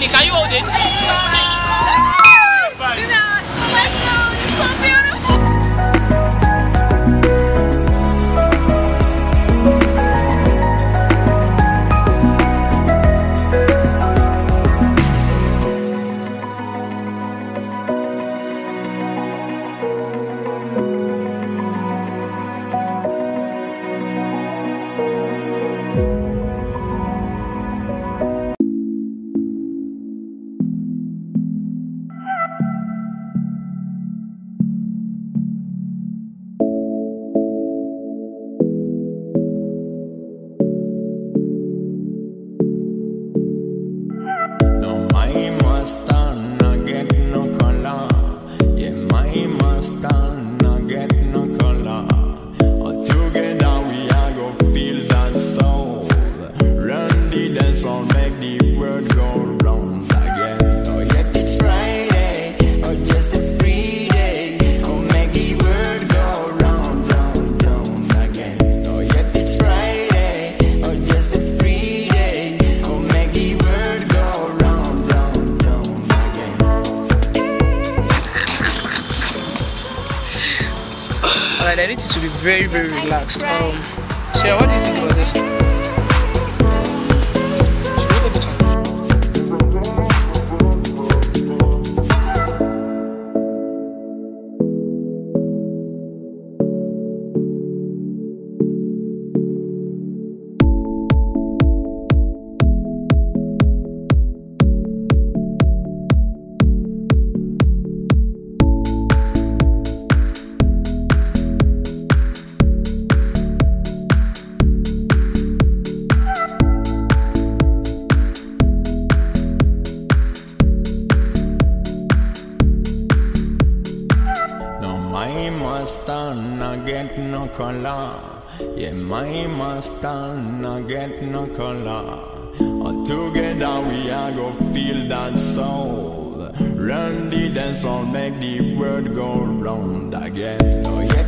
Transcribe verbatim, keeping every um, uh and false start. Jenny, can you hold it? Let's go. It's so beautiful. I need it to be very, very relaxed. Um, Shia, what do you think about this? Color. Yeah, my master no get no color. All together we are go feel that soul. Run the dance floor, make the world go round again. Oh yeah.